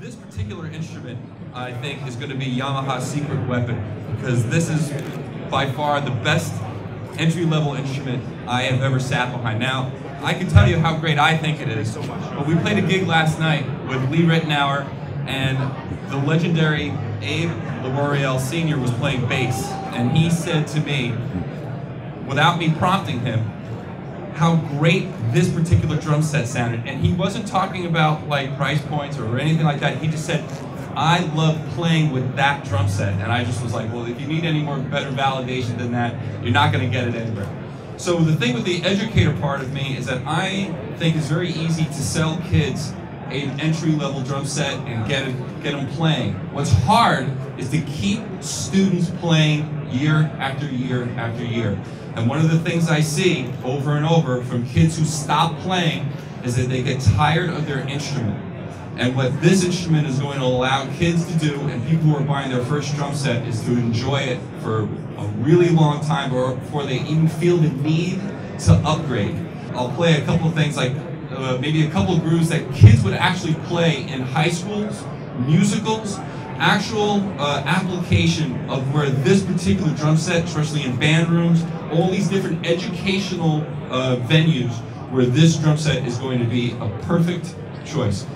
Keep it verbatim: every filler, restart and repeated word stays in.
This particular instrument, I think, is going to be Yamaha's secret weapon, because this is by far the best entry-level instrument I have ever sat behind. Now, I can tell you how great I think it is, but we played a gig last night with Lee Rittenour, and the legendary Abe Laboriel Senior was playing bass, and he said to me, without me prompting him, how great this particular drum set sounded. And he wasn't talking about like price points or anything like that. He just said, I love playing with that drum set. And I just was like, well, if you need any more better validation than that, you're not going to get it anywhere. So the thing with the educator part of me is that I think it's very easy to sell kids an entry-level drum set and get it, get them playing. What's hard is to keep students playing year after year after year. And one of the things I see over and over from kids who stop playing is that they get tired of their instrument. And what this instrument is going to allow kids to do, and people who are buying their first drum set, is to enjoy it for a really long time or before they even feel the need to upgrade. I'll play a couple of things, like uh, maybe a couple of grooves that kids would actually play in high schools, musicals, actual uh, application of where this particular drum set, especially in band rooms, all these different educational uh, venues, where this drum set is going to be a perfect choice.